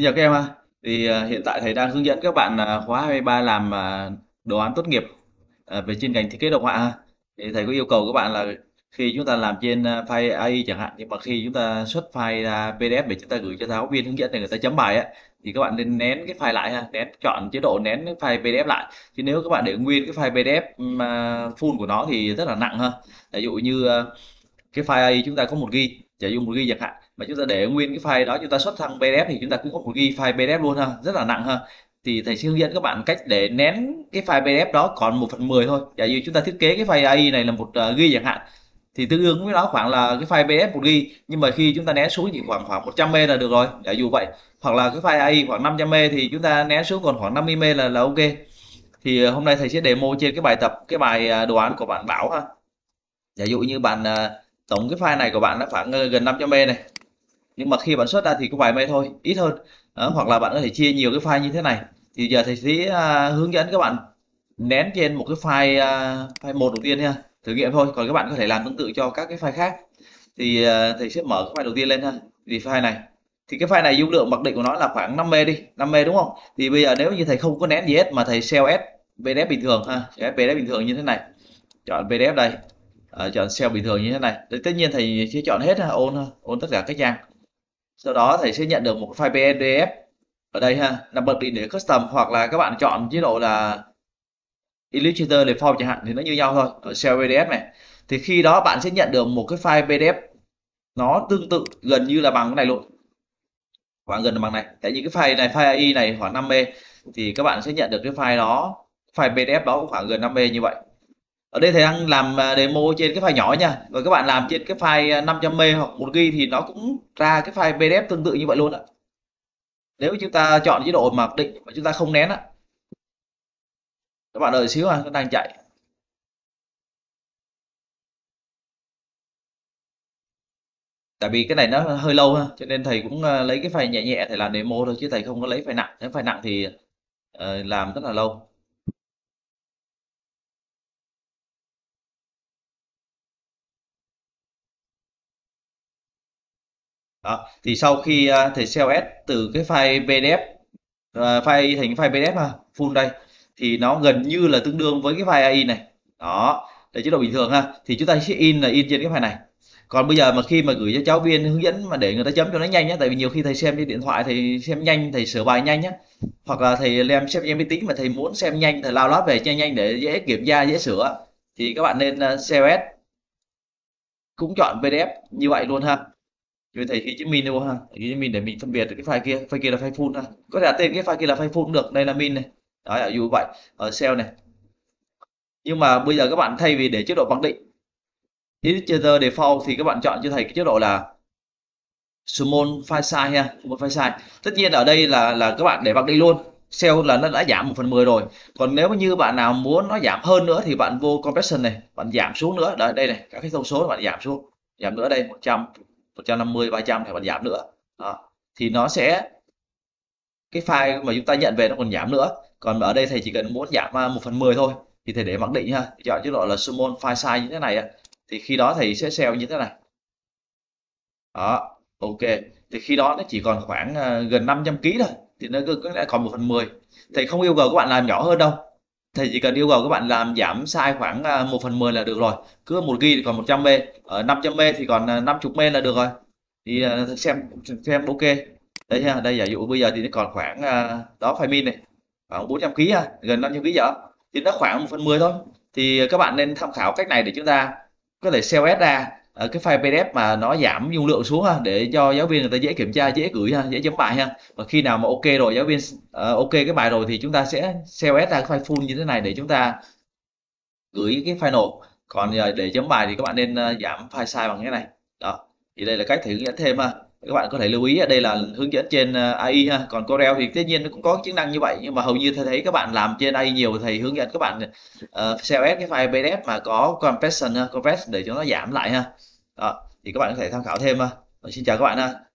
Xin chào các em ạ. Thì hiện tại thầy đang hướng dẫn các bạn khóa 23 làm đồ án tốt nghiệp về trên ngành thiết kế đồ họa. Thì thầy có yêu cầu các bạn là khi chúng ta làm trên file AI chẳng hạn, nhưng mà khi chúng ta xuất file ra PDF để chúng ta gửi cho giáo viên hướng dẫn để người ta chấm bài á, thì các bạn nên nén cái file lại ha, chọn chế độ nén cái file PDF lại. Chứ nếu các bạn để nguyên cái file PDF mà full của nó thì rất là nặng ha. Ví dụ như cái file AI chúng ta có 1GB, chả dùng 1GB chẳng hạn, mà chúng ta để nguyên cái file đó chúng ta xuất sang PDF thì chúng ta cũng có 1GB file PDF luôn ha, rất là nặng ha. Thì thầy sẽ hướng dẫn các bạn cách để nén cái file PDF đó còn 1/10 thôi. Giả như chúng ta thiết kế cái file AI này là 1GB chẳng hạn, thì tương ứng với nó khoảng là cái file PDF 1GB, nhưng mà khi chúng ta nén xuống chỉ khoảng 100MB là được rồi, giả dụ vậy. Hoặc là cái file AI khoảng 500MB thì chúng ta nén xuống còn khoảng 50MB là ok. Thì hôm nay thầy sẽ demo trên cái bài tập, cái bài đồ án của bạn Bảo ha. Giả dụ như bạn tổng cái file này của bạn nó khoảng gần 500MB này, nhưng mà khi bạn xuất ra thì có vài MB thôi, ít hơn đó. Hoặc là bạn có thể chia nhiều cái file như thế này. Thì giờ thầy sẽ hướng dẫn các bạn nén trên một cái file một đầu tiên ha, thử nghiệm thôi, còn các bạn có thể làm tương tự cho các cái file khác. Thì thầy sẽ mở cái file đầu tiên lên ha. Thì file này, thì cái file này dung lượng mặc định của nó là khoảng 5MB đi, 5MB đúng không? Thì bây giờ nếu như thầy không có nén gì hết mà thầy sell as PDF bình thường ha, PDF bình thường như thế này, chọn PDF đây, chọn sell bình thường như thế này. Đấy, tất nhiên thầy sẽ chọn hết ha, ôn tất cả các trang. Sau đó thầy sẽ nhận được một file PDF ở đây ha, là bật định để custom, hoặc là các bạn chọn chế độ là Illustrator default chẳng hạn thì nó như nhau thôi. Ở sell PDF này thì khi đó bạn sẽ nhận được một cái file PDF nó tương tự gần như là bằng cái này luôn, khoảng gần bằng này. Tại vì cái file này, file AI này khoảng 5MB thì các bạn sẽ nhận được cái file đó, file PDF đó cũng khoảng gần 5MB như vậy. Ở đây thầy đang làm demo trên cái file nhỏ nha, và các bạn làm trên cái file 500MB hoặc 1GB thì nó cũng ra cái file PDF tương tự như vậy luôn ạ. Nếu chúng ta chọn chế độ mặc định mà chúng ta không nén ạ. Các bạn đợi xíu, nó đang chạy. Tại vì cái này nó hơi lâu ha, cho nên thầy cũng lấy cái file nhẹ nhẹ thầy làm demo thôi, chứ thầy không có lấy file nặng. Nếu file nặng thì làm rất là lâu. Đó. Thì sau khi thầy sell as từ cái file PDF, file thành file PDF ha, full đây, thì nó gần như là tương đương với cái file AI này. Đó, để chế độ bình thường ha, thì chúng ta sẽ in trên cái file này. Còn bây giờ mà khi mà gửi cho giáo viên hướng dẫn mà để người ta chấm cho nó nhanh nhé, tại vì nhiều khi thầy xem trên điện thoại thầy xem nhanh, thầy sửa bài nhanh nhé, hoặc là thầy xem trên máy tính mà thầy muốn xem nhanh, thầy lao lót về cho nhanh để dễ kiểm tra, dễ sửa, thì các bạn nên sell as cũng chọn PDF như vậy luôn ha. Thầy ghi chữ min đúng không ha? Ghi chữ min để mình phân biệt cái file kia là file full ha. Có thể là tên cái file kia là file full cũng được, đây là min này. Đấy, ở dù vậy, ở sell này. Nhưng mà bây giờ các bạn thay vì để chế độ mặc định Illustrator default thì các bạn chọn cho thầy cái chế độ là small file size ha, small file size. Tất nhiên ở đây là các bạn để mặc định luôn. Sell là nó đã giảm 1/10 rồi. Còn nếu như bạn nào muốn nó giảm hơn nữa thì bạn vô compression này, bạn giảm xuống nữa. Đấy, đây này, các cái thông số bạn giảm xuống. Giảm nữa đây 100, 150, 300 thì bạn giảm nữa. Đó. Thì nó sẽ cái file mà chúng ta nhận về nó còn giảm nữa. Còn ở đây thầy chỉ cần muốn giảm 1/10 thôi thì thầy để mặc định ha. Chọn chế độ là small file size như thế này, thì khi đó thầy sẽ sell như thế này. Đó, ok. Thì khi đó nó chỉ còn khoảng gần 500kg thôi, thì nó đã còn 1/10. Thầy không yêu cầu các bạn làm nhỏ hơn đâu. Thầy chỉ cần yêu cầu các bạn làm giảm size khoảng 1/10 là được rồi. Cứ 1GB thì còn 100MB, ở 500MB thì còn 50MB là được rồi. Thì xem ok. Đấy ha, đây giả dụ bây giờ thì nó còn khoảng đó file min này, khoảng 400kg ha, gần 500kg giờ. Thì nó khoảng 1/10 thôi. Thì các bạn nên tham khảo cách này để chúng ta có thể sell as ra cái file PDF mà nó giảm dung lượng xuống ha, để cho giáo viên người ta dễ kiểm tra, dễ gửi ha, dễ chấm bài ha. Và khi nào mà ok rồi, giáo viên ok cái bài rồi thì chúng ta sẽ sell as ra cái file full như thế này để chúng ta gửi cái file nộp. Còn để chấm bài thì các bạn nên giảm file size bằng cái này. Đó. Thì đây là cách thử dẫn thêm ha. Các bạn có thể lưu ý đây là hướng dẫn trên AI ha. Còn Corel thì tất nhiên nó cũng có chức năng như vậy, nhưng mà hầu như thầy thấy các bạn làm trên AI nhiều, thầy hướng dẫn các bạn sell as cái file PDF mà có compression ha, compress để cho nó giảm lại ha. Đó, thì các bạn có thể tham khảo thêm ha. Rồi, xin chào các bạn ha.